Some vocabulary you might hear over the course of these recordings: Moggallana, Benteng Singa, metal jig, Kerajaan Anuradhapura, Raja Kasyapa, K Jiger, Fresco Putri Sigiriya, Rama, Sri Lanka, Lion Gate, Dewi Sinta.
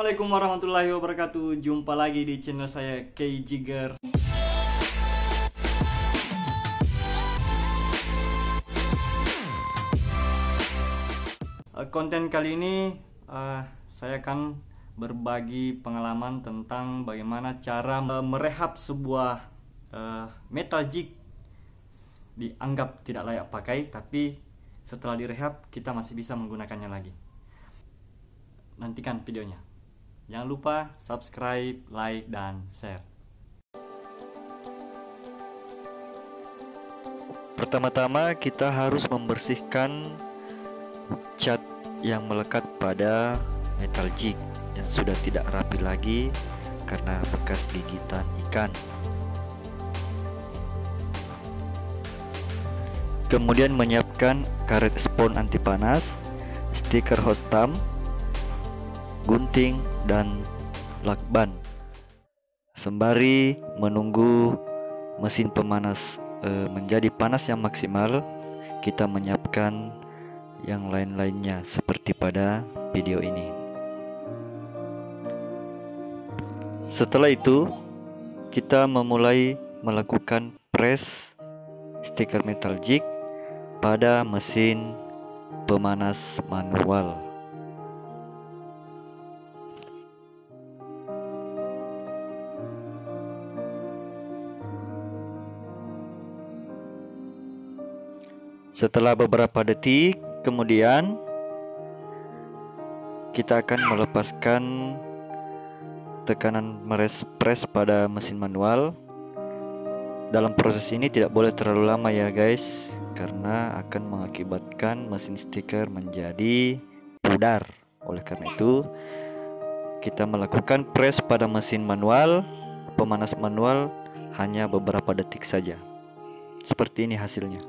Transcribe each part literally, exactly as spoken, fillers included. Assalamualaikum warahmatullahi wabarakatuh. Jumpa lagi di channel saya, K Jiger. Konten kali ini uh, saya akan berbagi pengalaman tentang bagaimana cara merehab sebuah uh, metal jig dianggap tidak layak pakai, tapi setelah direhab kita masih bisa menggunakannya lagi. Nantikan videonya. Jangan lupa subscribe, like, dan share. Pertama-tama kita harus membersihkan cat yang melekat pada metal jig yang sudah tidak rapi lagi karena bekas gigitan ikan. Kemudian menyiapkan karet spons anti panas, stiker hostam, gunting, dan lakban, sembari menunggu mesin pemanas e, menjadi panas yang maksimal. Kita menyiapkan yang lain-lainnya seperti pada video ini. Setelah itu kita memulai melakukan press stiker metal jig pada mesin pemanas manual. Setelah beberapa detik kemudian kita akan melepaskan tekanan meres press pada mesin manual. Dalam proses ini tidak boleh terlalu lama ya guys, karena akan mengakibatkan mesin stiker menjadi pudar. Oleh karena itu kita melakukan press pada mesin manual, pemanas manual, hanya beberapa detik saja. Seperti ini hasilnya.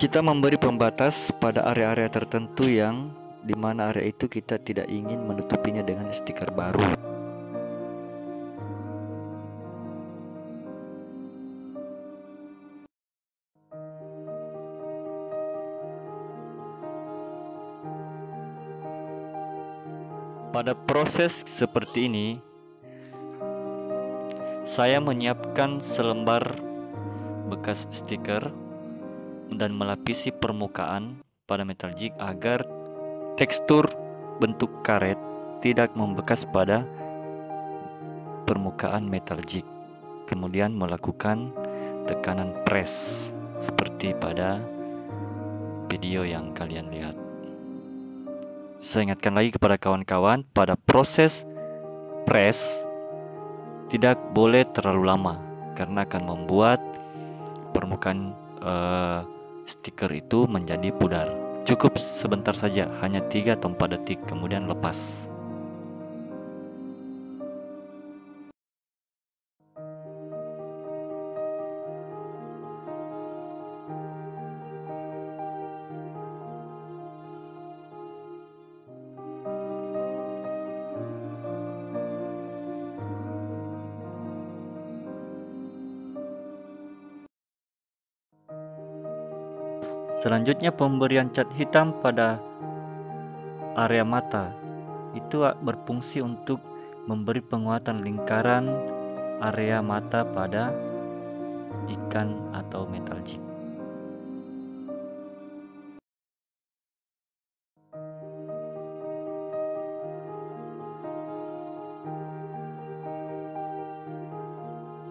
Kita memberi pembatas pada area-area tertentu yang dimana area itu kita tidak ingin menutupinya dengan stiker baru. Pada proses seperti ini, saya menyiapkan selembar bekas stiker dan melapisi permukaan pada metal jig agar tekstur bentuk karet tidak membekas pada permukaan metal jig. Kemudian melakukan tekanan press seperti pada video yang kalian lihat. Saya ingatkan lagi kepada kawan-kawan, pada proses press tidak boleh terlalu lama karena akan membuat permukaan uh, stiker itu menjadi pudar. Cukup sebentar saja, hanya tiga atau empat detik, kemudian lepas. Selanjutnya pemberian cat hitam pada area mata itu berfungsi untuk memberi penguatan lingkaran area mata pada ikan atau metal jig.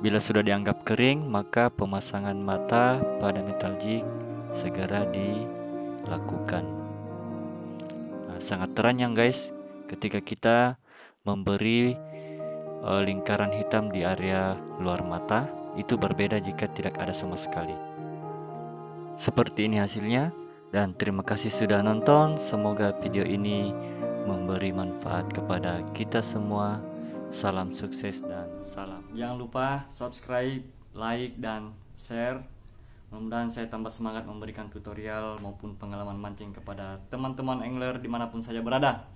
Bila sudah dianggap kering, maka pemasangan mata pada metal jig segera dilakukan. Nah, sangat terang guys ketika kita memberi e, lingkaran hitam di area luar mata. Itu berbeda jika tidak ada sama sekali. Seperti ini hasilnya. Dan terima kasih sudah nonton. Semoga video ini memberi manfaat kepada kita semua. Salam sukses dan salam. Jangan lupa subscribe, like, dan share. Mudah-mudahan saya tambah semangat memberikan tutorial maupun pengalaman mancing kepada teman-teman angler dimanapun saya berada.